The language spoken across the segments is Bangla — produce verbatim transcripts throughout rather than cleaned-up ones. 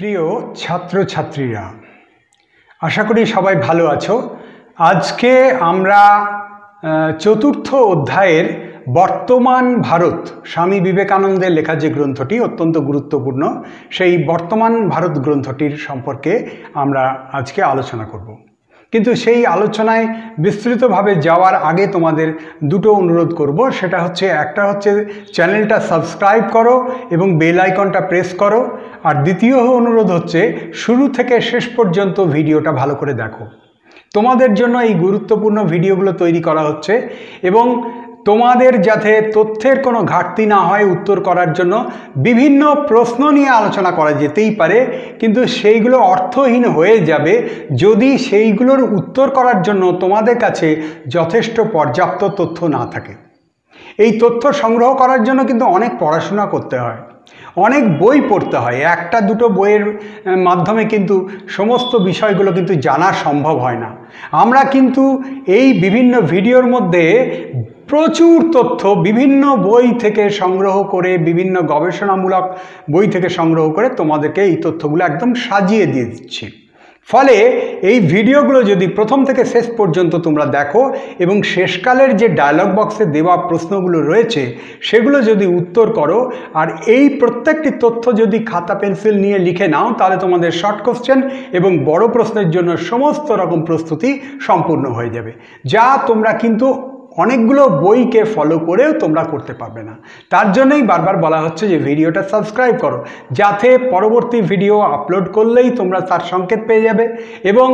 প্রিয় ছাত্র ছাত্রীরা আশা করি সবাই ভালো আছো। আজকে আমরা চতুর্থ অধ্যায়ের বর্তমান ভারত স্বামী বিবেকানন্দের লেখা যে গ্রন্থটি অত্যন্ত গুরুত্বপূর্ণ সেই বর্তমান ভারত গ্রন্থটির সম্পর্কে আমরা আজকে আলোচনা করব। কিন্তু সেই আলোচনায় বিস্তারিতভাবে যাওয়ার আগে তোমাদের দুটো অনুরোধ করব, সেটা হচ্ছে একটা হচ্ছে চ্যানেলটা সাবস্ক্রাইব করো এবং বেল আইকনটা প্রেস করো, আর দ্বিতীয় অনুরোধ হচ্ছে শুরু থেকে শেষ পর্যন্ত ভিডিওটা ভালো করে দেখো। তোমাদের জন্য এই গুরুত্বপূর্ণ ভিডিওগুলো তৈরি করা হচ্ছে এবং তোমাদের যাতে তথ্যের কোনো ঘাটতি না হয় উত্তর করার জন্য বিভিন্ন প্রশ্ন নিয়ে আলোচনা করা যেতেই পারে, কিন্তু সেইগুলো অর্থহীন হয়ে যাবে যদি সেইগুলোর উত্তর করার জন্য তোমাদের কাছে যথেষ্ট পর্যাপ্ত তথ্য না থাকে। এই তথ্য সংগ্রহ করার জন্য কিন্তু অনেক পড়াশোনা করতে হয়, অনেক বই পড়তে হয়, একটা দুটো বইয়ের মাধ্যমে কিন্তু সমস্ত বিষয়গুলো কিন্তু জানা সম্ভব হয় না। আমরা কিন্তু এই বিভিন্ন ভিডিওর মধ্যে প্রচুর তথ্য বিভিন্ন বই থেকে সংগ্রহ করে, বিভিন্ন গবেষণামূলক বই থেকে সংগ্রহ করে তোমাদেরকে এই তথ্যগুলো একদম সাজিয়ে দিয়ে দিচ্ছি। ফলে এই ভিডিওগুলো যদি প্রথম থেকে শেষ পর্যন্ত তোমরা দেখো এবং শেষকালের যে ডায়লগ বক্সে দেওয়া প্রশ্নগুলো রয়েছে সেগুলো যদি উত্তর করো, আর এই প্রত্যেকটি তথ্য যদি খাতা পেন্সিল নিয়ে লিখে নাও তাহলে তোমাদের শর্ট কোশ্চেন এবং বড় প্রশ্নের জন্য সমস্ত রকম প্রস্তুতি সম্পূর্ণ হয়ে যাবে, যা তোমরা কিন্তু অনেকগুলো বইকে ফলো করেও তোমরা করতে পারবে না। তার জন্যই বারবার বলা হচ্ছে যে ভিডিওটা সাবস্ক্রাইব করো যাতে পরবর্তী ভিডিও আপলোড করলেই তোমরা তার সংকেত পেয়ে যাবে। এবং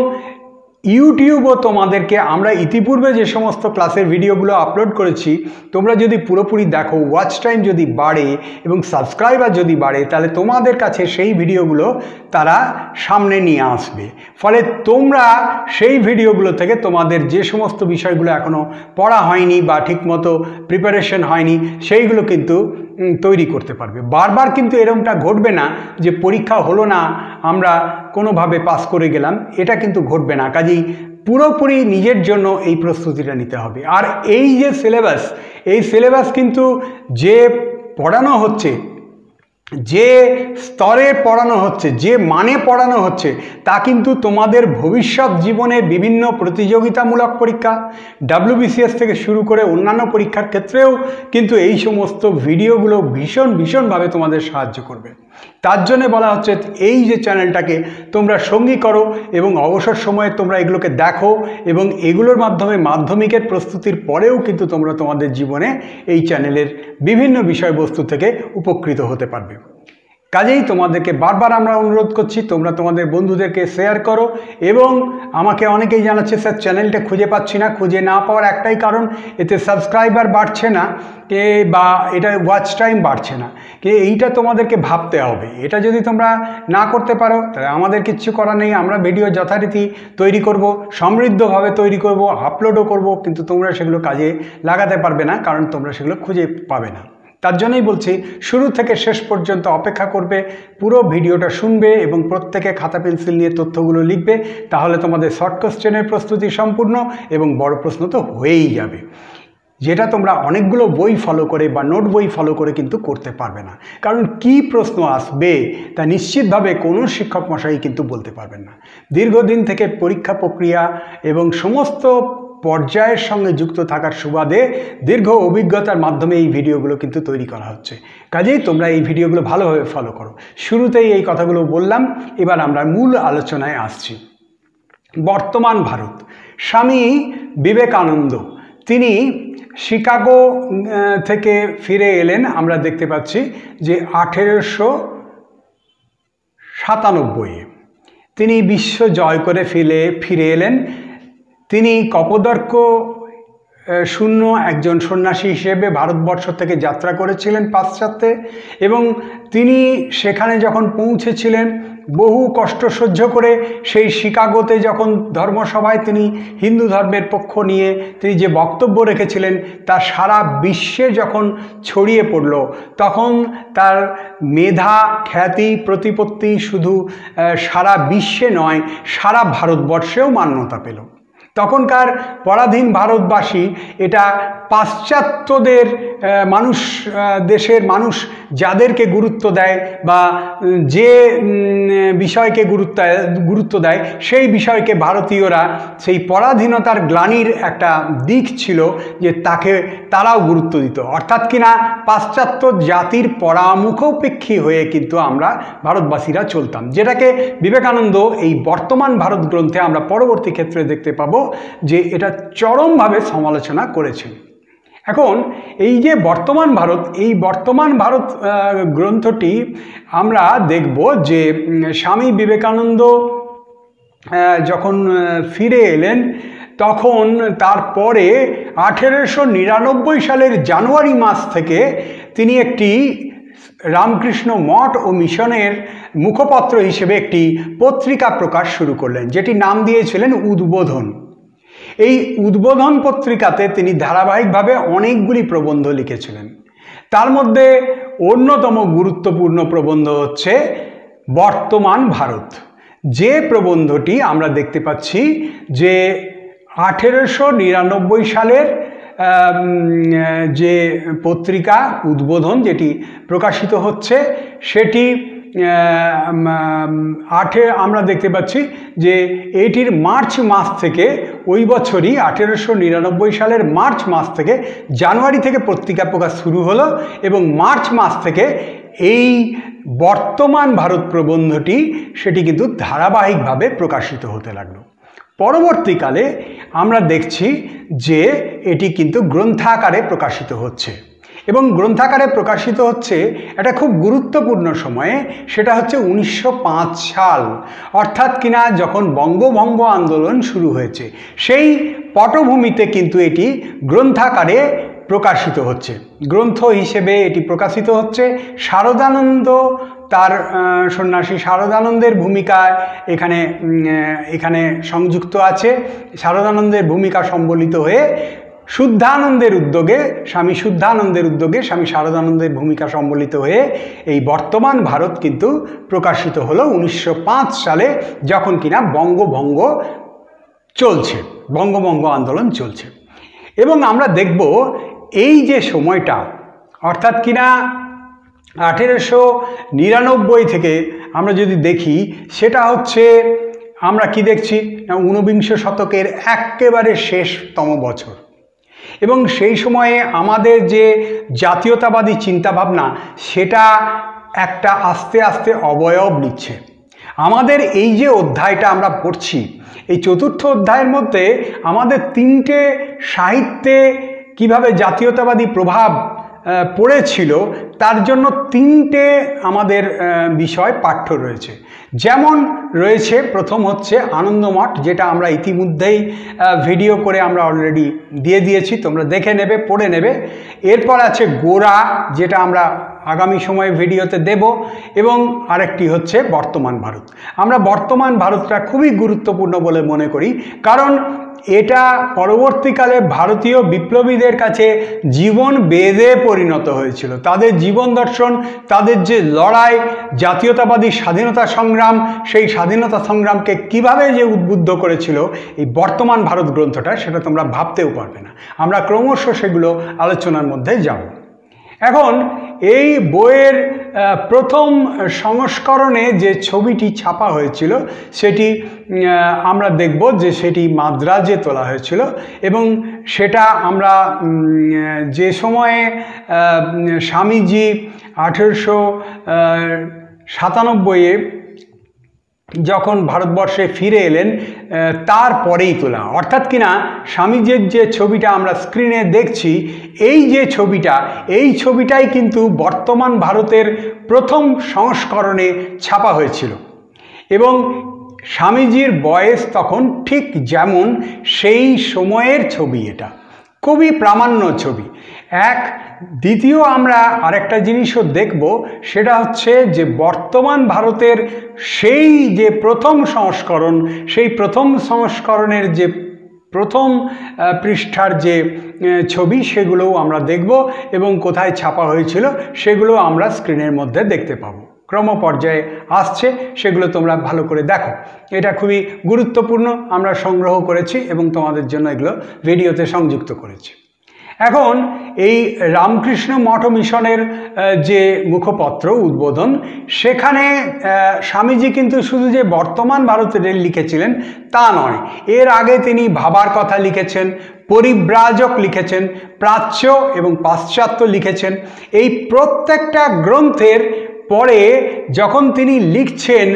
ইউটিউবও তোমাদেরকে আমরা ইতিপূর্বে যে সমস্ত ক্লাসের ভিডিওগুলো আপলোড করেছি তোমরা যদি পুরোপুরি দেখো, ওয়াচ টাইম যদি বাড়ে এবং সাবস্ক্রাইবার যদি বাড়ে তাহলে তোমাদের কাছে সেই ভিডিওগুলো তারা সামনে নিয়ে আসবে। ফলে তোমরা সেই ভিডিওগুলো থেকে তোমাদের যে সমস্ত বিষয়গুলো এখনও পড়া হয়নি বা ঠিকমতো প্রিপারেশন হয়নি সেইগুলো কিন্তু তৈরি করতে পারবে। বারবার কিন্তু এরকমটা ঘটবে না যে পরীক্ষা হলো না আমরা কোনোভাবে পাস করে গেলাম, এটা কিন্তু ঘটবে না। কাজেই পুরোপুরি নিজের জন্য এই প্রস্তুতিটা নিতে হবে। আর এই যে সিলেবাস, এই সিলেবাস কিন্তু যে পড়ানো হচ্ছে, যে স্তরে পড়ানো হচ্ছে, যে মানে পড়ানো হচ্ছে তা কিন্তু তোমাদের ভবিষ্যৎ জীবনে বিভিন্ন প্রতিযোগিতামূলক পরীক্ষা ডাব্লিউবিসিএস থেকে শুরু করে অন্যান্য পরীক্ষার ক্ষেত্রেও কিন্তু এই সমস্ত ভিডিওগুলো ভীষণ ভীষণভাবে তোমাদের সাহায্য করবে। তার জন্য বলা হচ্ছে এই যে চ্যানেলটাকে তোমরা সঙ্গী করো এবং অবসর সময়ে তোমরা এগুলোকে দেখো এবং এগুলোর মাধ্যমে মাধ্যমিকের প্রস্তুতির পরেও কিন্তু তোমরা তোমাদের জীবনে এই চ্যানেলের বিভিন্ন বিষয়বস্তু থেকে উপকৃত হতে পারবে। কাজেই তোমাদেরকে বারবার আমরা অনুরোধ করছি তোমরা তোমাদের বন্ধুদেরকে শেয়ার করো। এবং আমাকে অনেকেই জানাচ্ছে স্যার চ্যানেলটা খুঁজে পাচ্ছি না, খুঁজে না পাওয়ার একটাই কারণ এতে সাবস্ক্রাইবার বাড়ছে না কে বা এটা ওয়াচ টাইম বাড়ছে না কে, এইটা তোমাদেরকে ভাবতে হবে। এটা যদি তোমরা না করতে পারো তাহলে আমাদের কিচ্ছু করার নেই, আমরা ভিডিও যথারীতি তৈরি করব, সমৃদ্ধভাবে তৈরি করব, আপলোডও করব, কিন্তু তোমরা সেগুলো কাজে লাগাতে পারবে না কারণ তোমরা সেগুলো খুঁজে পাবে না। তার জন্যই বলছি শুরু থেকে শেষ পর্যন্ত অপেক্ষা করবে, পুরো ভিডিওটা শুনবে এবং প্রত্যেকে খাতা পেন্সিল নিয়ে তথ্যগুলো লিখবে, তাহলে তোমাদের শর্ট কোশ্চেনের প্রস্তুতি সম্পূর্ণ এবং বড় প্রশ্ন তো হয়েই যাবে, যেটা তোমরা অনেকগুলো বই ফলো করে বা নোট বই ফলো করে কিন্তু করতে পারবে না। কারণ কি প্রশ্ন আসবে তা নিশ্চিতভাবে কোনো শিক্ষক মশাই কিন্তু বলতে পারবেন না। দীর্ঘদিন থেকে পরীক্ষা প্রক্রিয়া এবং সমস্ত পর্যায়ের সঙ্গে যুক্ত থাকার সুবাদে দীর্ঘ অভিজ্ঞতার মাধ্যমে এই ভিডিওগুলো কিন্তু তৈরি করা হচ্ছে। কাজেই তোমরা এই ভিডিওগুলো ভালোভাবে ফলো করো। শুরুতেই এই কথাগুলো বললাম, এবার আমরা মূল আলোচনায় আসছি। বর্তমান ভারত, স্বামী বিবেকানন্দ তিনি শিকাগো থেকে ফিরে এলেন, আমরা দেখতে পাচ্ছি যে আঠেরোশো সাতানব্বইয়ে তিনি বিশ্ব জয় করে ফিরে ফিরে এলেন। তিনি কপোদর্ক শূন্য একজন সন্ন্যাসী হিসেবে ভারতবর্ষ থেকে যাত্রা করেছিলেন পাশ্চাত্যে, এবং তিনি সেখানে যখন পৌঁছেছিলেন বহু কষ্ট সহ্য করে সেই শিকাগোতে যখন ধর্মসভায় তিনি হিন্দু ধর্মের পক্ষ নিয়ে তিনি যে বক্তব্য রেখেছিলেন তা সারা বিশ্বে যখন ছড়িয়ে পড়ল তখন তার মেধা খ্যাতি প্রতিপত্তি শুধু সারা বিশ্বে নয় সারা ভারতবর্ষেও মান্যতা পেল। তখনকার পরাধীন ভারতবাসী এটা পাশ্চাত্যদের মানুষ দেশের মানুষ যাদেরকে গুরুত্ব দেয় বা যে বিষয়কে গুরুত্ব গুরুত্ব দেয় সেই বিষয়কে ভারতীয়রা সেই পরাধীনতার গ্লানির একটা দিক ছিল যে তাকে তারাও গুরুত্ব দিত। অর্থাৎ কিনা পাশ্চাত্য জাতির পরামুখোপেক্ষী হয়ে কিন্তু আমরা ভারতবাসীরা চলতাম, যেটাকে বিবেকানন্দ এই বর্তমান ভারত গ্রন্থে আমরা পরবর্তী ক্ষেত্রে দেখতে পাবো যে এটা চরমভাবে সমালোচনা করেছেন। এখন এই যে বর্তমান ভারত, এই বর্তমান ভারত গ্রন্থটি আমরা দেখব যে স্বামী বিবেকানন্দ যখন ফিরে এলেন তখন তারপরে আঠেরোশো নিরানব্বই সালের জানুয়ারি মাস থেকে তিনি একটি রামকৃষ্ণ মঠ ও মিশনের মুখপত্র হিসেবে একটি পত্রিকা প্রকাশ শুরু করলেন, যেটি নাম দিয়েছিলেন উদ্বোধন। এই উদ্বোধন পত্রিকাতে তিনি ধারাবাহিকভাবে অনেকগুলি প্রবন্ধ লিখেছিলেন। তার মধ্যে অন্যতম গুরুত্বপূর্ণ প্রবন্ধ হচ্ছে বর্তমান ভারত, যে প্রবন্ধটি আমরা দেখতে পাচ্ছি যে আঠেরোশো নিরানব্বই সালের যে পত্রিকা উদ্বোধন যেটি প্রকাশিত হচ্ছে সেটি আঠে আমরা দেখতে পাচ্ছি যে এটির মার্চ মাস থেকে ওই বছরই আঠেরোশো নিরানব্বই সালের মার্চ মাস থেকে জানুয়ারি থেকে পত্রিকা প্রকাশ শুরু হলো এবং মার্চ মাস থেকে এই বর্তমান ভারত প্রবন্ধটি সেটি কিন্তু ধারাবাহিকভাবে প্রকাশিত হতে লাগলো। পরবর্তীকালে আমরা দেখছি যে এটি কিন্তু গ্রন্থাকারে প্রকাশিত হচ্ছে এবং গ্রন্থাকারে প্রকাশিত হচ্ছে এটা খুব গুরুত্বপূর্ণ সময়ে, সেটা হচ্ছে উনিশশো পাঁচ সাল, অর্থাৎ কিনা যখন বঙ্গভঙ্গ আন্দোলন শুরু হয়েছে সেই পটভূমিতে কিন্তু এটি গ্রন্থাকারে প্রকাশিত হচ্ছে। গ্রন্থ হিসেবে এটি প্রকাশিত হচ্ছে। শারদানন্দ তার সন্ন্যাসী শারদানন্দের ভূমিকা এখানে এখানে সংযুক্ত আছে। শারদানন্দের ভূমিকা সম্বলিত হয়ে শুদ্ধানন্দের উদ্যোগে স্বামী শুদ্ধানন্দের উদ্যোগে স্বামী শারদানন্দের ভূমিকা সম্বলিত হয়ে এই বর্তমান ভারত কিন্তু প্রকাশিত হলো উনিশশো পাঁচ সালে, যখন কিনা বঙ্গভঙ্গ চলছে, বঙ্গভঙ্গ আন্দোলন চলছে। এবং আমরা দেখব এই যে সময়টা, অর্থাৎ কিনা আঠেরোশো নিরানব্বই থেকে আমরা যদি দেখি সেটা হচ্ছে আমরা কি দেখছি না ঊনবিংশ শতকের একেবারে শেষতম বছর। এবং সেই সময়ে আমাদের যে জাতীয়তাবাদী চিন্তাভাবনা সেটা একটা আস্তে আস্তে অবয়ব নিচ্ছে। আমাদের এই যে অধ্যায়টা আমরা পড়ছি এই চতুর্থ অধ্যায়ের মধ্যে আমাদের তিনটে সাহিত্যে কিভাবে জাতীয়তাবাদী প্রভাব পড়েছিল তার জন্য তিনটে আমাদের বিষয় পাঠ্য রয়েছে। যেমন রয়েছে প্রথম হচ্ছে আনন্দমঠ, যেটা আমরা ইতিমধ্যেই ভিডিও করে আমরা অলরেডি দিয়ে দিয়েছি, তোমরা দেখে নেবে পড়ে নেবে। এরপর আছে গোরা, যেটা আমরা আগামী সময়ে ভিডিওতে দেব, এবং আরেকটি হচ্ছে বর্তমান ভারত। আমরা বর্তমান ভারতটা খুবই গুরুত্বপূর্ণ বলে মনে করি, কারণ এটা পরবর্তীকালে ভারতীয় বিপ্লবীদের কাছে জীবন বেদে পরিণত হয়েছিল। তাদের জীবন দর্শন, তাদের যে লড়াই, জাতীয়তাবাদী স্বাধীনতা সংগ্রাম, সেই স্বাধীনতা সংগ্রামকে কিভাবে যে উদ্বুদ্ধ করেছিল এই বর্তমান ভারত গ্রন্থটা, সেটা তোমরা ভাবতেও পারবে না। আমরা ক্রমশ সেগুলো আলোচনার মধ্যে যাব। এখন এই বইয়ের প্রথম সংস্করণে যে ছবিটি ছাপা হয়েছিল সেটি আমরা দেখব যে সেটি মাদ্রাজে তোলা হয়েছিল এবং সেটা আমরা যে সময়ে স্বামীজি আঠেরোশো সাতানব্বইয়ে যখন ভারতবর্ষে ফিরে এলেন তারপরেই তোলা। অর্থাৎ কিনা স্বামীজির যে ছবিটা আমরা স্ক্রিনে দেখছি এই যে ছবিটা, এই ছবিটাই কিন্তু বর্তমান ভারতের প্রথম সংস্করণে ছাপা হয়েছিল এবং স্বামীজির বয়স তখন ঠিক যেমন সেই সময়ের ছবি, এটা খুবই প্রামাণ্য ছবি এক। দ্বিতীয় আমরা আরেকটা জিনিসও দেখব, সেটা হচ্ছে যে বর্তমান ভারতের সেই যে প্রথম সংস্করণ, সেই প্রথম সংস্করণের যে প্রথম পৃষ্ঠার যে ছবি সেগুলোও আমরা দেখব এবং কোথায় ছাপা হয়েছিল সেগুলো আমরা স্ক্রিনের মধ্যে দেখতে পাবো। क्रम पर्याये आसछे सेगुलो तोमरा भालो करे देखो। एटा खूबी गुरुत्वपूर्ण आमरा संग्रह करेছি এবং তোমাদের জন্য এগুলো ভিডিওতে সংযুক্ত করেছি। এখন এই রামকৃষ্ণ মঠ মিশনের যে মুখপত্র উদ্বোধন সেখানে স্বামীজি কিন্তু শুধু যে বর্তমান ভারতের লিখেছিলেন তা নয়, এর আগে তিনি ভাবার কথা লিখেছেন, পরিব্রাজক লিখেছেন, প্রাচ্য এবং পাশ্চাত্য লিখেছেন। এই প্রত্যেকটা গ্রন্থের পরে যখন তিনি লিখছেন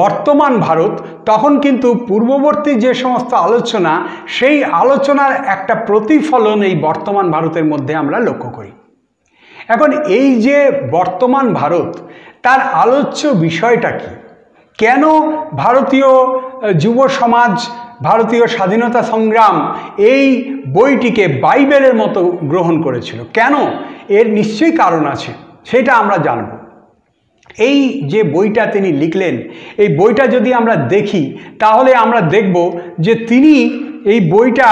বর্তমান ভারত তখন কিন্তু পূর্ববর্তী যে সমস্ত আলোচনা সেই আলোচনার একটা প্রতিফলন এই বর্তমান ভারতের মধ্যে আমরা লক্ষ্য করি। এখন এই যে বর্তমান ভারত তার আলোচ্য বিষয়টা কি, কেন ভারতীয় যুব সমাজ ভারতীয় স্বাধীনতা সংগ্রাম এই বইটিকে বাইবেলের মতো গ্রহণ করেছিল, কেন এর নিশ্চয়ই কারণ আছে সেটা আমরা জানব। এই যে বইটা তিনি লিখলেন এই বইটা যদি আমরা দেখি তাহলে আমরা দেখব যে তিনি এই বইটা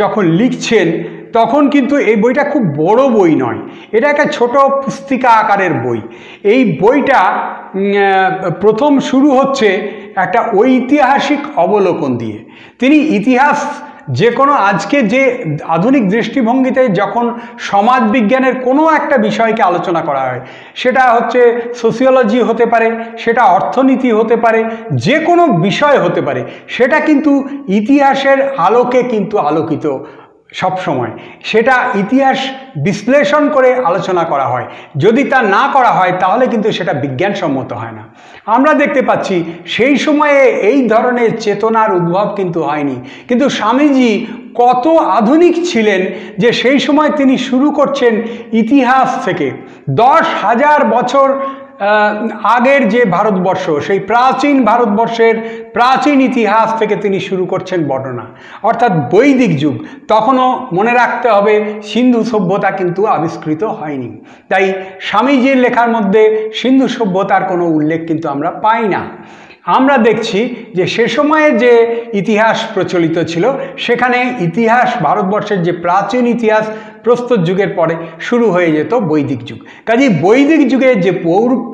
যখন লিখছেন তখন কিন্তু এই বইটা খুব বড় বই নয়, এটা একটা ছোট পুস্তিকা আকারের বই। এই বইটা প্রথম শুরু হচ্ছে একটা ঐতিহাসিক অবলোকন দিয়ে। তিনি ইতিহাস যে কোনো আজকে যে আধুনিক দৃষ্টিভঙ্গিতে যখন সমাজ বিজ্ঞানের কোনো একটা বিষয়কে আলোচনা করা হয় সেটা হচ্ছে সোশিওলজি হতে পারে, সেটা অর্থনীতি হতে পারে, যে কোনো বিষয় হতে পারে, সেটা কিন্তু ইতিহাসের আলোকে কিন্তু আলোকিত সব সময়। সেটা ইতিহাস বিশ্লেষণ করে আলোচনা করা হয়, যদি তা না করা হয় তাহলে কিন্তু সেটা বিজ্ঞানসম্মত হয় না। আমরা দেখতে পাচ্ছি সেই সময়ে এই ধরনের চেতনার উদ্ভব কিন্তু হয়নি, কিন্তু স্বামীজি কত আধুনিক ছিলেন যে সেই সময় তিনি শুরু করছেন ইতিহাস থেকে। দশ হাজার বছর আগের যে ভারতবর্ষ সেই প্রাচীন ভারতবর্ষের প্রাচীন ইতিহাস থেকে তিনি শুরু করছেন বর্ণনা, অর্থাৎ বৈদিক যুগ। তখনও মনে রাখতে হবে সিন্ধু সভ্যতা কিন্তু আবিষ্কৃত হয়নি, তাই স্বামীজির লেখার মধ্যে সিন্ধু সভ্যতার কোনো উল্লেখ কিন্তু আমরা পাই না। আমরা দেখছি যে সে সময়ে যে ইতিহাস প্রচলিত ছিল সেখানে ইতিহাস ভারতবর্ষের যে প্রাচীন ইতিহাস প্রস্তর যুগের পরে শুরু হয়ে যেত বৈদিক যুগ। কাজেই বৈদিক যুগের যে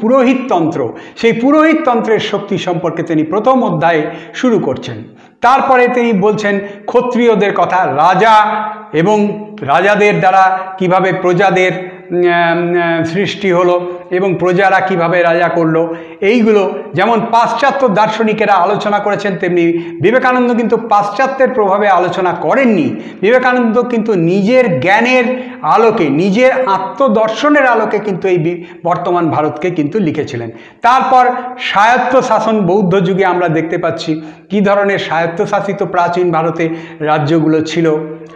পুরোহিততন্ত্র সেই পুরোহিততন্ত্রের শক্তি সম্পর্কে তিনি প্রথম অধ্যায়ে শুরু করছেন। তারপরে তিনি বলছেন ক্ষত্রিয়দের কথা, রাজা এবং রাজাদের দ্বারা কিভাবে প্রজাদের সৃষ্টি হলো এবং প্রজারা কিভাবে রাজা করলো, এইগুলো যেমন পাশ্চাত্য দার্শনিকেরা আলোচনা করেছেন তেমনি বিবেকানন্দ কিন্তু পাশ্চাত্যের প্রভাবে আলোচনা করেননি। বিবেকানন্দ কিন্তু নিজের জ্ঞানের আলোকে, নিজের আত্মদর্শনের আলোকে কিন্তু এই বর্তমান ভারতকে কিন্তু লিখেছিলেন। তারপর স্বায়ত্ত শাসন বৌদ্ধ যুগে আমরা দেখতে পাচ্ছি কি ধরনের স্বায়ত্তশাসিত প্রাচীন ভারতে রাজ্যগুলো ছিল,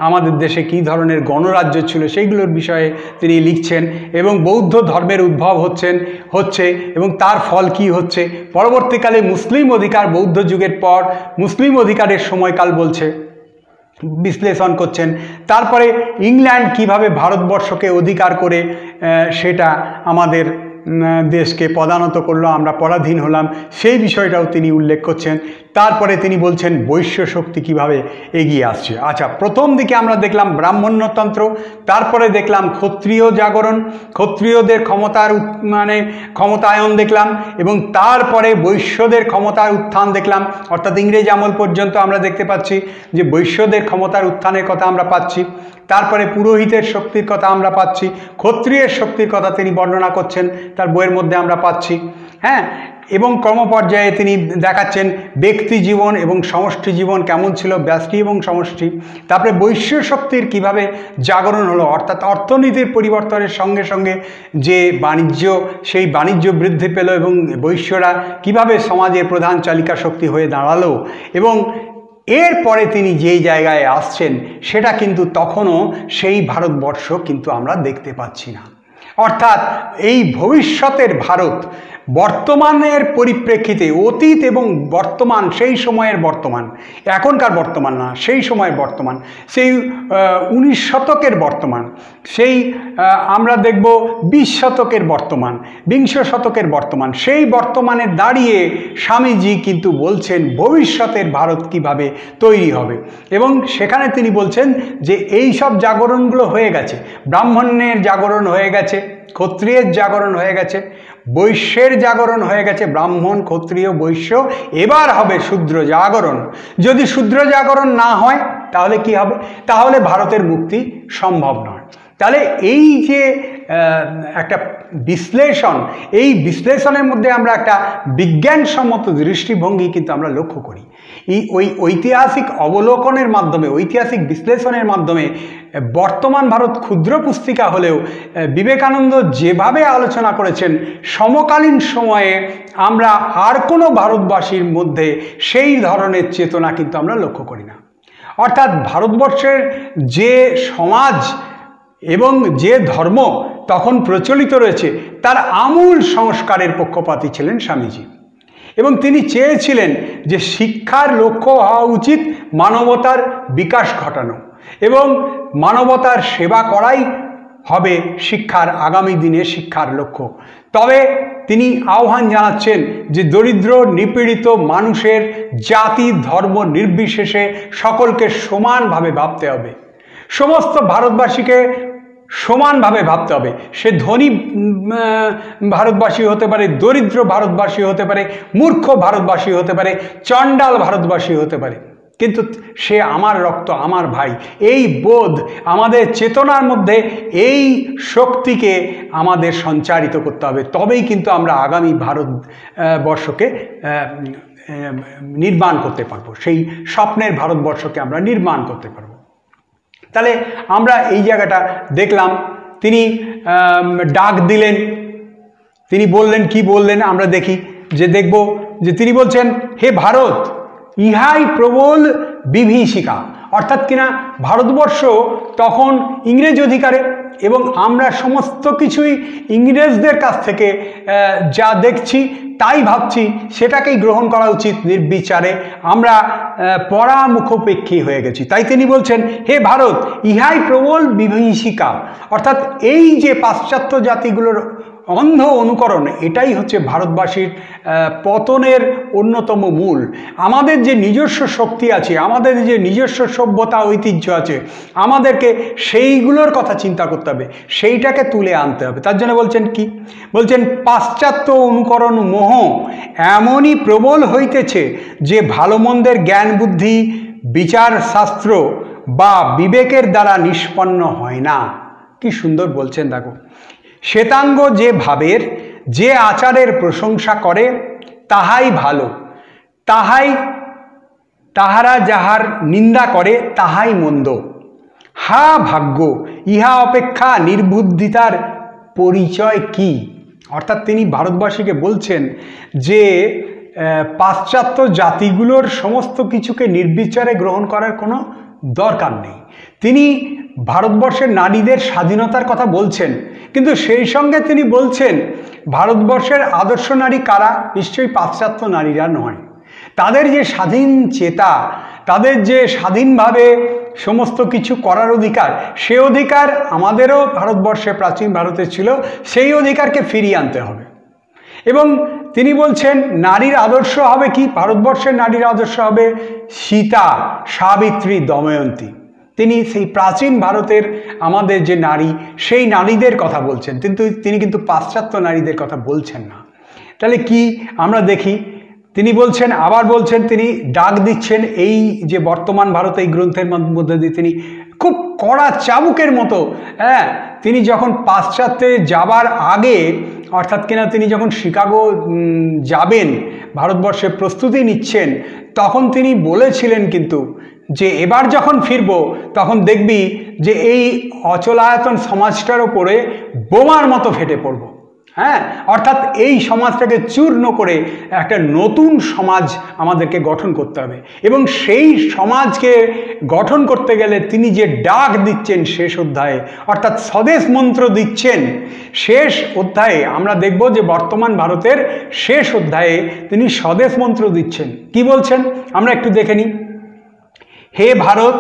আমাদের দেশে কি ধরনের গণরাজ্য ছিল সেইগুলোর বিষয়ে তিনি লিখছেন এবং বৌদ্ধ ধর্মের উদ্ভব হচ্ছেন হচ্ছে এবং তার ফল কি হচ্ছে। পরবর্তীকালে মুসলিম অধিকার বৌদ্ধ যুগের পর মুসলিম অধিকারের সময়কাল বলছে, বিশ্লেষণ করছেন। তারপরে ইংল্যান্ড কিভাবে ভারতবর্ষকে অধিকার করে সেটা আমাদের দেশকে পদানত করলো, আমরা পরাধীন হলাম, সেই বিষয়টাও তিনি উল্লেখ করছেন। তারপরে তিনি বলছেন বৈশ্য শক্তি কিভাবে এগিয়ে আসছে। আচ্ছা, প্রথম দিকে আমরা দেখলাম ব্রাহ্মণ্যতন্ত্র, তারপরে দেখলাম ক্ষত্রিয় জাগরণ, ক্ষত্রিয়দের ক্ষমতার মানে ক্ষমতায়ন দেখলাম এবং তারপরে বৈশ্যদের ক্ষমতার উত্থান দেখলাম। অর্থাৎ ইংরেজ আমল পর্যন্ত আমরা দেখতে পাচ্ছি যে বৈশ্যদের ক্ষমতার উত্থানের কথা আমরা পাচ্ছি। তারপরে পুরোহিতের শক্তির কথা আমরা পাচ্ছি, ক্ষত্রিয়ের শক্তির কথা তিনি বর্ণনা করছেন, তার বইয়ের মধ্যে আমরা পাচ্ছি। হ্যাঁ, এবং কর্মপর্যায়ে তিনি দেখাচ্ছেন ব্যক্তি জীবন এবং সমষ্টি জীবন কেমন ছিল, ব্যষ্টি এবং সমষ্টি। তারপরে বৈশ্য শক্তির কীভাবে জাগরণ হলো, অর্থাৎ অর্থনীতির পরিবর্তনের সঙ্গে সঙ্গে যে বাণিজ্য সেই বাণিজ্য বৃদ্ধি পেল এবং বৈশ্যরা কীভাবে সমাজের প্রধান চালিকা শক্তি হয়ে দাঁড়ালো এবং এরপরে তিনি যেই জায়গায় আসছেন সেটা কিন্তু তখনও সেই ভারতবর্ষ কিন্তু আমরা দেখতে পাচ্ছি না। অর্থাৎ এই ভবিষ্যতের ভারত বর্তমানের পরিপ্রেক্ষিতে, অতীত এবং বর্তমান, সেই সময়ের বর্তমান, এখনকার বর্তমান না, সেই সময়ের বর্তমান, সেই উনিশ শতকের বর্তমান, সেই আমরা দেখব বিশ শতকের বর্তমান, বিংশ শতকের বর্তমান, সেই বর্তমানে দাঁড়িয়ে স্বামীজি কিন্তু বলছেন ভবিষ্যতের ভারত কিভাবে তৈরি হবে। এবং সেখানে তিনি বলছেন যে এই সব জাগরণগুলো হয়ে গেছে, ব্রাহ্মণ্যের জাগরণ হয়ে গেছে, ক্ষত্রিয়ের জাগরণ হয়ে গেছে, বৈশ্যের জাগরণ হয়ে গেছে, ব্রাহ্মণ ক্ষত্রিয় বৈশ্য, এবার হবে শূদ্র জাগরণ। যদি শূদ্র জাগরণ না হয় তাহলে কি হবে? তাহলে ভারতের মুক্তি সম্ভব নয়। তাহলে এই যে একটা বিশ্লেষণ, এই বিশ্লেষণের মধ্যে আমরা একটা বিজ্ঞানসম্মত দৃষ্টিভঙ্গি কিন্তু আমরা লক্ষ্য করি। এই ওই ঐতিহাসিক অবলোকনের মাধ্যমে, ঐতিহাসিক বিশ্লেষণের মাধ্যমে বর্তমান ভারত ক্ষুদ্র পুস্তিকা হলেও বিবেকানন্দ যেভাবে আলোচনা করেছেন, সমকালীন সময়ে আমরা আর কোনো ভারতবাসীর মধ্যে সেই ধরনের চেতনা কিন্তু আমরা লক্ষ্য করি না। অর্থাৎ ভারতবর্ষের যে সমাজ এবং যে ধর্ম তখন প্রচলিত রয়েছে তার আমূল সংস্কারের পক্ষপাতী ছিলেন স্বামীজি, এবং তিনি চেয়েছিলেন যে শিক্ষার লক্ষ্য হওয়া উচিত মানবতার বিকাশ ঘটানো এবং মানবতার সেবা করাই হবে শিক্ষার আগামী দিনে শিক্ষার লক্ষ্য। তবে তিনি আহ্বান জানাচ্ছেন যে দরিদ্র নিপীড়িত মানুষের জাতি ধর্ম নির্বিশেষে সকলকে সমানভাবে ভাবতে হবে, সমস্ত ভারতবাসীকে সমানভাবে ভাবতে হবে। সে ধনী ভারতবাসী হতে পারে, দরিদ্র ভারতবাসী হতে পারে, মূর্খ ভারতবাসী হতে পারে, চণ্ডাল ভারতবাসী হতে পারে, কিন্তু সে আমার রক্ত, আমার ভাই। এই বোধ আমাদের চেতনার মধ্যে, এই শক্তিকে আমাদের সঞ্চারিত করতে হবে, তবেই কিন্তু আমরা আগামী ভারতবর্ষকে নির্মাণ করতে পারবো, সেই স্বপ্নের ভারতবর্ষকে আমরা নির্মাণ করতে পারবো। তাহলে আমরা এই জায়গাটা দেখলাম, তিনি ডাক দিলেন, তিনি বললেন, কি বললেন আমরা দেখি, যে দেখব যে তিনি বলছেন, হে ভারত, ইহাই প্রবল বিভীষিকা। অর্থাৎ কিনা ভারতবর্ষ তখন ইংরেজ অধিকারে, এবং আমরা সমস্ত কিছুই ইংরেজদের কাছ থেকে যা দেখছি তাই ভাবছি, সেটাকেই গ্রহণ করা উচিত নির্বিচারে, আমরা পরামুখপেক্ষী হয়ে গেছি। তাই তিনি বলছেন, হে ভারত, ইহাই প্রবল বিভীষিকা। অর্থাৎ এই যে পাশ্চাত্য জাতিগুলোর অন্ধ অনুকরণ, এটাই হচ্ছে ভারতবাসীর পতনের অন্যতম মূল। আমাদের যে নিজস্ব শক্তি আছে, আমাদের যে নিজস্ব সভ্যতা ঐতিহ্য আছে, আমাদেরকে সেইগুলোর কথা চিন্তা করতে হবে, সেইটাকে তুলে আনতে হবে। তার জন্য বলছেন কি? বলছেন, পাশ্চাত্য অনুকরণ মোহ এমনই প্রবল হইতেছে যে ভালো মন্দের জ্ঞান বুদ্ধি বিচার শাস্ত্র বা বিবেকের দ্বারা নিষ্পন্ন হয় না। কি সুন্দর বলছেন, দেখো, শ্বেতাঙ্গ যে ভাবের যে আচারের প্রশংসা করে তাহাই ভালো, তাহাই তাহারা যাহার নিন্দা করে তাহাই মন্দ। হা ভাগ্য, ইহা অপেক্ষা নির্বুদ্ধিতার পরিচয় কি? অর্থাৎ তিনি ভারতবাসীকে বলছেন যে পাশ্চাত্য জাতিগুলোর সমস্ত কিছুকে নির্বিচারে গ্রহণ করার কোনো দরকার নেই। তিনি ভারতবর্ষের নারীদের স্বাধীনতার কথা বলছেন, কিন্তু সেই সঙ্গে তিনি বলছেন ভারতবর্ষের আদর্শ নারী কারা? নিশ্চয়ই পাশ্চাত্য নারীরা নয়। তাদের যে স্বাধীন চেতা, তাদের যে স্বাধীনভাবে সমস্ত কিছু করার অধিকার, সে অধিকার আমাদেরও ভারতবর্ষে, প্রাচীন ভারতে ছিল, সেই অধিকারকে ফিরিয়ে আনতে হবে। এবং তিনি বলছেন নারীর আদর্শ হবে কি? ভারতবর্ষের নারীর আদর্শ হবে সীতা, সাবিত্রী, দময়ন্তী। তিনি সেই প্রাচীন ভারতের আমাদের যে নারী, সেই নারীদের কথা বলছেন, কিন্তু তিনি কিন্তু পাশ্চাত্য নারীদের কথা বলছেন না। তাহলে কি আমরা দেখি? তিনি বলছেন, আবার বলছেন, তিনি ডাক দিচ্ছেন, এই যে বর্তমান ভারত, এই গ্রন্থের মধ্যে দিয়ে তিনি খুব কড়া চাবুকের মতো, হ্যাঁ, তিনি যখন পাশ্চাত্যে যাবার আগে, অর্থাৎ কিনা তিনি যখন শিকাগো যাবেন, ভারতবর্ষে প্রস্তুতি নিচ্ছেন, তখন তিনি বলেছিলেন কিন্তু যে এবার যখন ফিরব তখন দেখবি যে এই অচলায়তন সমাজটার ওপরে বোমার মতো ফেটে পড়ব। হ্যাঁ, অর্থাৎ এই সমাজটাকে চূর্ণ করে একটা নতুন সমাজ আমাদেরকে গঠন করতে হবে, এবং সেই সমাজকে গঠন করতে গেলে তিনি যে ডাক দিচ্ছেন শেষ অধ্যায়ে, অর্থাৎ স্বদেশ মন্ত্র দিচ্ছেন শেষ অধ্যায়ে, আমরা দেখব যে বর্তমান ভারতের শেষ অধ্যায়ে তিনি স্বদেশ মন্ত্র দিচ্ছেন। কি বলছেন আমরা একটু দেখে নিই। হে ভারত,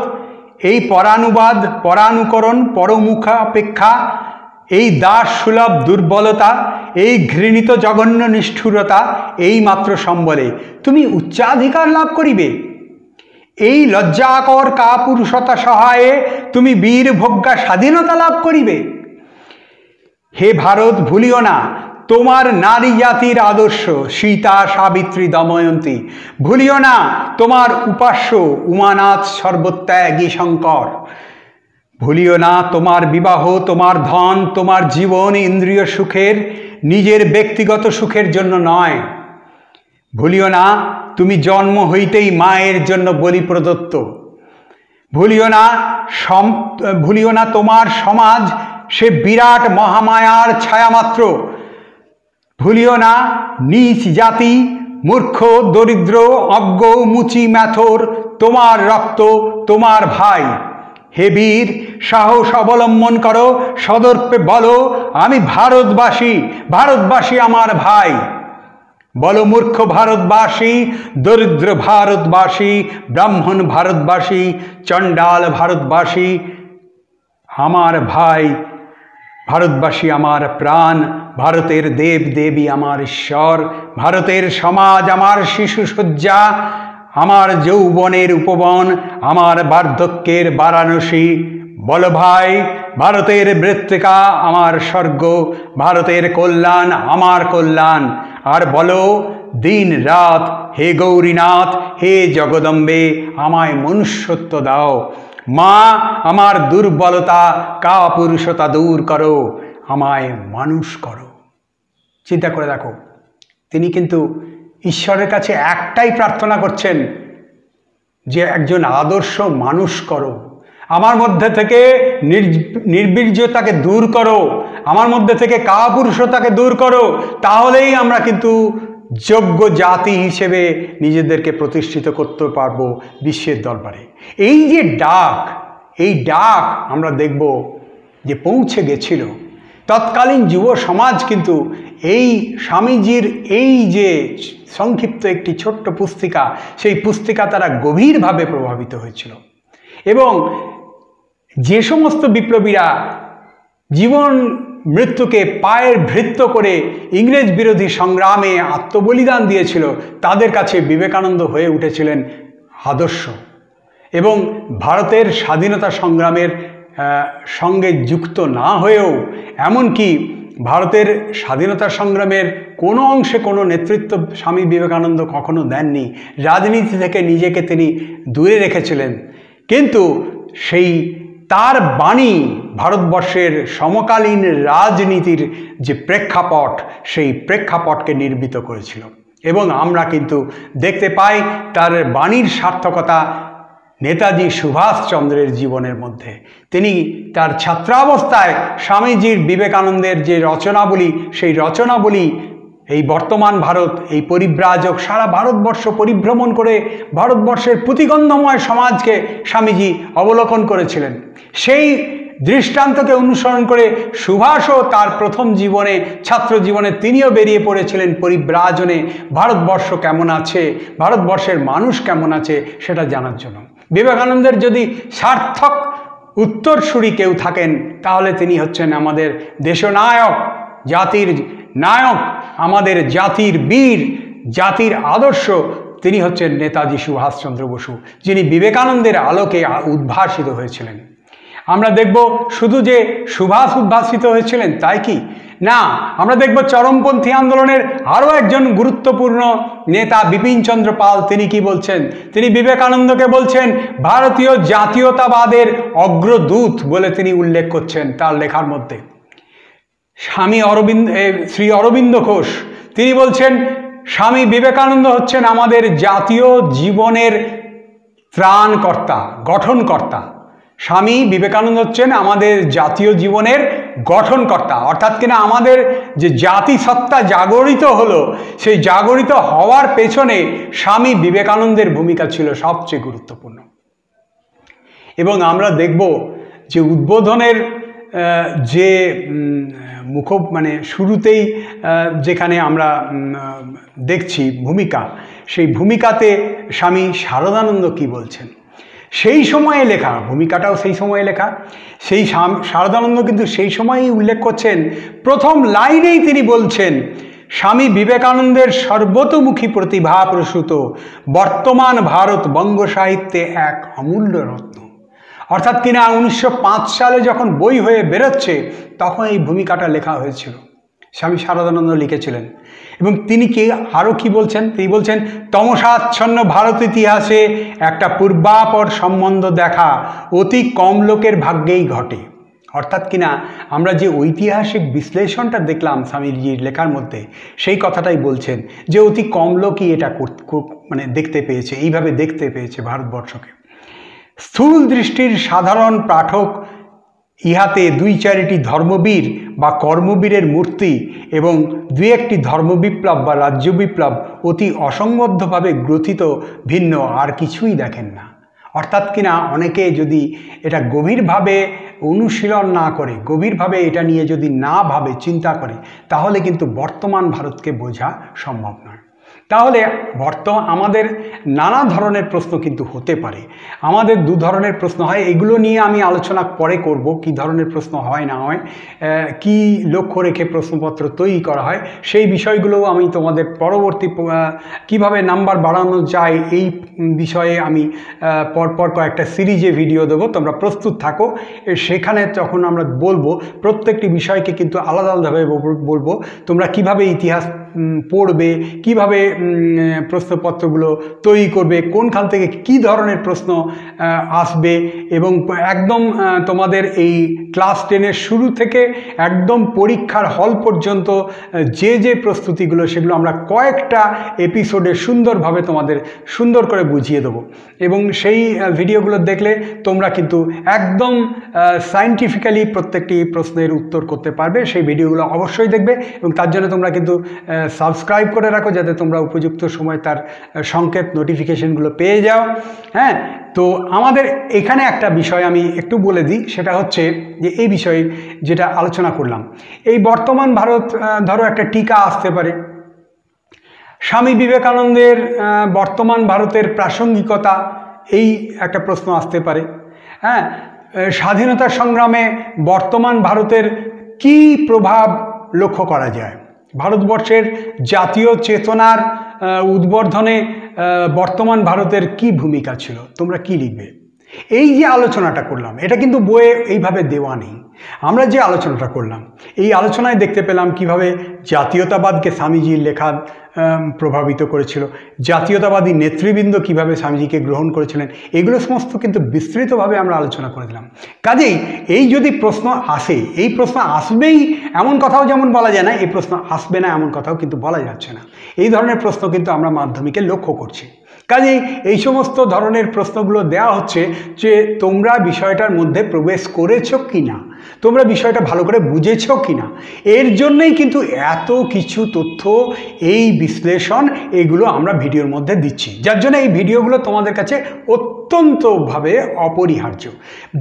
এই পরানুবাদ, পরানুকরণ, পরমুখাপেক্ষা, এই দাস সুলভ দুর্বলতা, এই ঘৃণিত জঘন্য নিষ্ঠুরতা, এই মাত্র সম্বলে তুমি উচ্চাধিকার লাভ করিবে। এই লজ্জাকর কাপুরুষতা সহায়ে তুমি বীরভোগ্যা স্বাধীনতা লাভ করিবে। হে ভারত, ভুলিও না तोमार नारी जातिर आदर्श सीता सावित्री दमयंती भूलिओ ना तोमार उपास्य उमानाथ सर्वत्यागी शंकर भूलिओ ना तोमार विवाह तोमार धन तोमार जीवन इंद्रिय सुखेर निजेर व्यक्तिगत सुखेर जन्य नय भूलिओ ना तुमी जन्म हईतेई मायेर जन्य बलि प्रदत्त भूलिओ ना भूलिओ ना तोमार समाज से बिराट महामायार छाया मात्र भूलिओ ना नीच जाति मूर्ख दरिद्र अज्ञ मुची मैथर तोमार रक्त तोमार भाई हे वीर साहस अवलम्बन करो सदर्पे बोलो आमी भारतवासी भारतवासी आमार भाई बोलो मूर्ख भारतवासी दरिद्र भारतवासी ब्राह्मण भारतवासी चंडाल भारतवासी आमार भाई भारतवासी आमार प्राण भारतेर देव देवी आमार ईश्वर भारतेर समाज आमार शिशुसज्जा आमार यौवनेर उपवन आमार बार्धक्येर वाराणसी बोलो भाई भारतेर मृत्तिका आमार स्वर्ग भारतेर कल्याण आमार कल्याण आर बोलो दिन रात हे गौरीनाथ हे जगदम्बे आमाय मनुष्यत्व दाओ माँ आमार दुर्बलता कापुरुषता दूर करो आमाय मानुष करो। चिंता करे देखो तिनी किन्तु ईश्वरेर काछे एकटाई प्रार्थना करछेन जे एकजन आदर्श मानुष करो आमार मध्य थेके निर्बीर्यताके दूर करो आमार मध्य थेके कापुरुषताके दूर करो ताहलेई आमरा किन्तु योग्य जाति हिसेबे निजेदेरके प्रतिष्ठित करते पारबो विश्वेर दरबारे। एई जे डाक एई डाक आमरा देखबो जे पौंछे गेछिलो तत्कालीन युव समाज किन्तु स्वामीजीर ये संक्षिप्त एक छोट्ट पुस्तिका से पुस्तिका तारा गभीर भावे प्रभावित होयेछिलो एवं जे समस्त विप्लबीरा जीवन मृत्यु के पायर भृत्य करे इंग्रेज बिरोधी संग्रामे आत्मबलिदान दिएछिलो तादेर काछे विवेकानंद हये उठेछिलेन आदर्श एवं भारतेर स्वाधीनता संग्रामेर संगे जुक्त ना हয়েও एमनकि भारतेर स्वाधीनता संग्रामेर कोनो अंशे कोनो नेतृत्व स्वामी विवेकानंद कखनो देनনি राजनीति थेके निजेके तिनि दूरे रेखेछिलेन किन्तु सेई तार बाणी भारतवर्षेर समकालीन राजनीतिर जे प्रेक्षापट सेई प्रेक्षापटके निर्मित करेछिल एवं आमरा किन्तु देखते पाई तार बाणीर सार्थकता नेताजी सुभाष चंद्रेर जीवनेर मध्य तिनी तार छात्रावस्थाय स्वामीजीर विवेकानंदेर जे रचनावली सेई रचनावली এই বর্তমান ভারত এই পরিব্রাজক সারা ভারতবর্ষ পরিভ্রমণ করে ভারতবর্ষের প্রতিগন্ধময় সমাজকে স্বামীজি অবলোকন করেছিলেন। সেই দৃষ্টান্তকে অনুসরণ করে সুভাষও তার প্রথম জীবনে ছাত্র জীবনে তিনিও বেরিয়ে পড়েছিলেন পরিব্রাজনে ভারতবর্ষ কেমন আছে ভারতবর্ষের মানুষ কেমন আছে সেটা জানার জন্য। বিবেকানন্দের যদি সার্থক উত্তরসূরি কেউ থাকেন তাহলে তিনি হচ্ছেন আমাদের দেশনায়ক জাতির नायक आमादेर जातिर वीर जातिर आदर्श तिनी हच्छेन नेताजी सुभाष चंद्र बसु जिनी विवेकानंदेर आलोके उद्भासित हयेछिलेन। आमरा देखबो शुधु जे सुभाष उद्भासित हयेछिलेन ताई कि ना आमरा देखबो चरमपंथी आंदोलनेर आरो एकजन गुरुत्वपूर्ण नेता बिपिन चंद्र पाल तिनी कि बोलछेन तिनी विवेकानंदके बोलछेन भारतीय जातीयतावादेर अग्रदूत बोले तिनी उल्लेख करछेन तार लेखार मध्ये। स्वामी अरविंद श्री अरविंद घोष तिनी बोलछेन स्वामी विवेकानंद हच्छेन आमादेर जातीय जीवनेर त्राणकर्ता गठनकर्ता स्वामी विवेकानंद हच्छेन आमादेर जातीय जीवनेर गठनकर्ता अर्थात किना आमादेर जे जातिसत्ता जागरित हलो सेई जागरित हवार पेछने स्वामी विवेकानंदेर भूमिका छिलो सबचेये गुरुत्वपूर्ण एबं आमरा देखब जे उद्बोधनेर जे मुख माने शुरूतेई जेखाने आमरा देखछी भूमिका सेई भूमिकाते स्वामी शारदानंद कि बोलछेन सेई समये लेखा भूमिकाटाओ सेई समये लेखा सेई शारदानंद किन्तु सेई समयेई उल्लेख करछेन प्रथम लाइनेई तिनी बोलछेन स्वामी विवेकानंदेर सर्वतोमुखी प्रतिभा प्रसूत बर्तमान भारत बंग साहित्ये एक अमूल्य रत्न अर्थात किना उन्नीसशो पाँच साले जखन बई हये बेरोच्छे तखन एई भूमिकाटा लेखा हयेछिलो। स्वामी शारदानंद लिखेছিলেন এবং তিনি কি আরো কি বলছেন তিনি বলছেন তমসাচ্ছন্ন ভারত ইতিহাসে একটা পূর্বাপর সম্বন্ধ দেখা অতি কম লোকের ভাগ্যেই ঘটে। अर्थात कि ना आमरा जे ऐतिहासिक विश्लेषणटा देखलाम स्वामीजीर लेखार मध्य सेई कथाटाई बोलछेन जे अति कम लोकई एटा माने देखते पेयेछे एइभावे देखते पेयेछे भारतवर्षके। स्थूल दृष्टिर साधारण पाठक इहाते दुई चारिटी धर्मवीर बा कर्मवीरेर मूर्ति एवं दुई एकटी धर्म विप्लव बा राज्य विप्लव अति असंबद्धभावे ग्रथित भिन्न आर किछुई देखेन ना। अर्थात कि ना अनेके जदि एटा गभीर भावे अनुशीलन ना करे गभीर भावे एटा निये जदि ना भावे चिंता करे ताहले किन्तु बर्तमान भारत के बोझा सम्भव नय। ताहले बर्तमान आमादेर नाना धरनेर प्रश्न किन्तु होते पारे। आमादेर दु धरनेर प्रश्न हय, एगुलो निये आमी आलोचना परे करब कि धरनेर प्रश्न हय ना हय कि लक्ष्य रेखे प्रश्नपत्र तैरि करा हय सेई विषयगुलो आमी तोमादेर परवर्ती किभाबे नाम्बार बाड़ानो जाय एई विषये आमी परपर कयेकटा सिरिजे भिडियो देब, तोमरा प्रस्तुत थाको। सेखाने तखन आमरा बोलबो प्रत्येकटी विषयके किन्तु आलादा आलादाभाबे बोलबो तोमरा किभाबे इतिहास पढ़बे किभाबे प्रश्नपत्रगुलो तैरि करबे कोनखान थेके कि धरनेर प्रश्न आसबे एबं एकदम तोमादेर एई क्लास टेनेर शुरू थेके एकदम परीक्षार हल पर्यन्त जे जे प्रस्तुतिगुलो सेगुलो आमरा कयेकटा एपिसोडे सुंदरभावे तोमादेर सुंदर करे बुझिए देब एबं सेई भिडियोगुलो देखले तोमरा किन्तु एकदम साइंटिफिकली प्रत्येकटी प्रश्नेर उत्तर करते पारबे। सेई भिडियोगुलो अवश्यई देखबे एबं तार जोन्नो तोमरा किन्तु सबस्क्राइब करे रखो जाते तुम्हारा उपयुक्त समय तार संकेत नोटिफिकेशनगुलो पेये जाओ। हाँ, तो आमादेर एखाने एकटा विषय आमी एकटू बोले दी सेटा होच्छे जे ए विषय जेटा आलोचना करलाम ए बर्तमान भारत धरो एकटा टीका आसते पारे स्वामी विवेकानंदेर बर्तमान भारतेर प्रासंगिकता एई एकटा प्रश्न आसते पारे। हाँ, स्वाधीनता संग्रामे बर्तमान भारतेर की प्रभाव लक्ष्य करा जाय भारतवर्षेर जातीय चेतनार उद्बोधने बर्तमान भारतेर की भूमिका छिलो तोमरा कि लिखबे। এই যে আলোচনাটা করলাম এটা কিন্তু বইয়ে এইভাবে দেওয়া নেই। আমরা যে আলোচনাটা করলাম এই আলোচনায় দেখতে পেলাম কিভাবে জাতীয়তাবাদকে স্বামীজির লেখা প্রভাবিত করেছিল, জাতীয়তাবাদী নেতৃবৃন্দ কিভাবে স্বামীজিকে গ্রহণ করেছিলেন, এগুলো সমস্ত কিন্তু বিস্তৃতভাবে আমরা আলোচনা করে দিলাম। কাজেই এই যদি প্রশ্ন আসে এই প্রশ্ন আসবেই এমন কথাও যেমন বলা যায় না, এই প্রশ্ন আসবে না এমন কথাও কিন্তু বলা যাচ্ছে না। এই ধরনের প্রশ্ন কিন্তু আমরা মাধ্যমিকে লক্ষ্য করছি। কাজেই এই সমস্ত ধরনের প্রশ্নগুলো দেয়া হচ্ছে যে তোমরা বিষয়টার মধ্যে প্রবেশ করেছো কিনা, তোমরা বিষয়টা ভালো করে বুঝেছো কিনা। এর জন্যই কিন্তু এত কিছু তথ্য এই বিশ্লেষণ এগুলো আমরা ভিডিওর মধ্যে দিচ্ছি, যার জন্য এই ভিডিওগুলো তোমাদের কাছে অত্যন্তভাবে অপরিহার্য।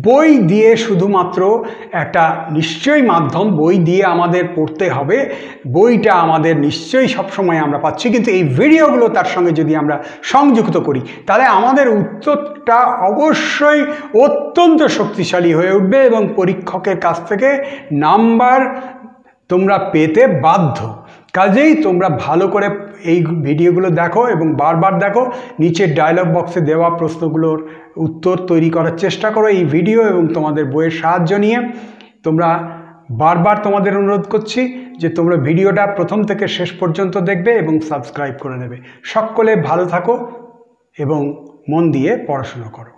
বই দিয়ে শুধুমাত্র একটা নিশ্চয়ই মাধ্যম বই দিয়ে আমাদের পড়তে হবে, বইটা আমাদের নিশ্চয়ই সবসময় আমরা পাচ্ছি, কিন্তু এই ভিডিওগুলো তার সঙ্গে যদি আমরা সংযুক্ত করি তাহলে আমাদের উত্তরটা অবশ্যই অত্যন্ত শক্তিশালী হয়ে উঠবে এবং পরীক্ষকের কাছ থেকে নাম্বার তোমরা পেতে বাধ্য। কাজেই তোমরা ভালো করে এই ভিডিওগুলো দেখো এবং বারবার দেখো, নিচের ডায়লগ বক্সে দেওয়া প্রশ্নগুলোর উত্তর তৈরি করার চেষ্টা করো এই ভিডিও এবং তোমাদের বইয়ের সাহায্য নিয়ে। তোমরা বারবার তোমাদের অনুরোধ করছি যে তোমরা ভিডিওটা প্রথম থেকে শেষ পর্যন্ত দেখবে এবং সাবস্ক্রাইব করে নেবে। সকলে ভালো থাকো এবং মন দিয়ে পড়াশোনা করো।